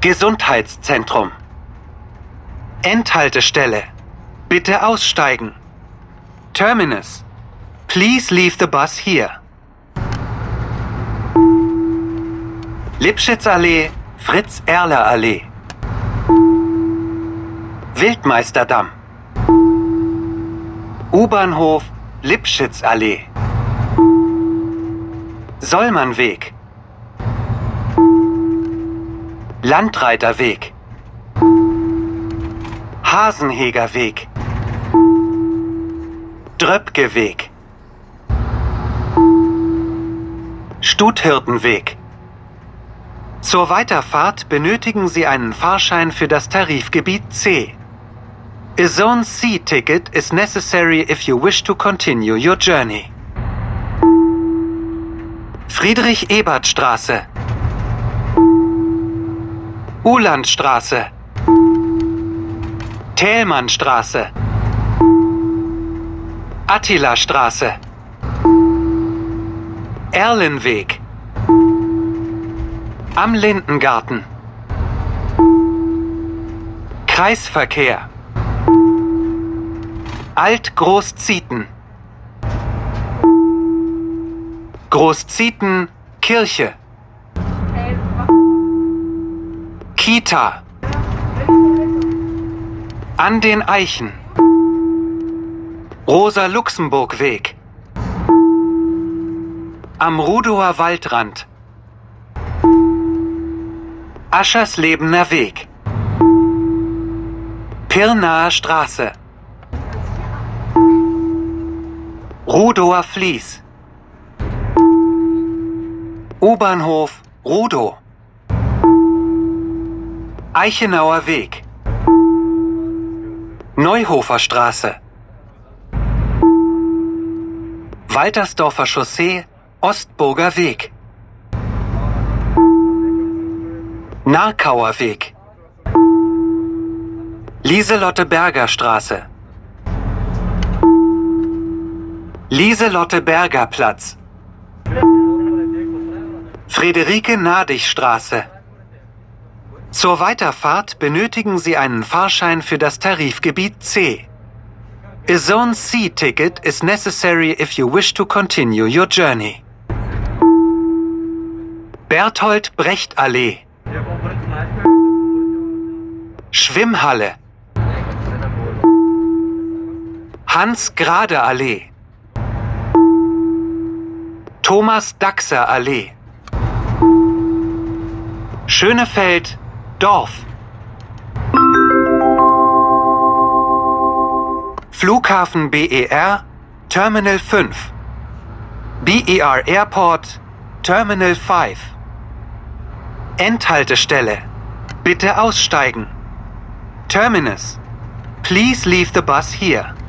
Gesundheitszentrum. Endhaltestelle. Bitte aussteigen. Terminus. Please leave the bus here. Lipschitzallee, Fritz-Erler-Allee. Wildmeisterdamm. U-Bahnhof, Lipschitzallee. Sollmannweg. Landreiterweg. Hasenhegerweg. Dröpkeweg. Stuthirtenweg. Zur Weiterfahrt benötigen Sie einen Fahrschein für das Tarifgebiet C. A Zone C ticket is necessary if you wish to continue your journey. Friedrich-Ebert-Straße. Uhlandstraße. Thälmannstraße. Attila-Straße. Erlenweg. Am Lindengarten. Kreisverkehr. Alt-Groß-Zieten. Groß-Zieten-Kirche. Kita. An den Eichen. Rosa-Luxemburg-Weg. Am Rudower Waldrand. Ascherslebener Weg. Pirnaer Straße. Rudower Fließ. U-Bahnhof Rudow. Eichenauer Weg. Neuhofer Straße. Waltersdorfer Chaussee, Ostburger Weg. Narkauer Weg. Lieselotte Berger Straße. Lieselotte Berger Platz. Friederike-Nadig-Straße. Zur Weiterfahrt benötigen Sie einen Fahrschein für das Tarifgebiet C. A Zone C ticket is necessary if you wish to continue your journey. Bertolt-Brecht-Allee. Schwimmhalle. Hans-Grade-Allee. Thomas-Daxer-Allee. Schönefeld, Dorf. Flughafen BER, Terminal 5. BER Airport, Terminal 5. Endhaltestelle. Bitte aussteigen. Terminus. Please leave the bus here.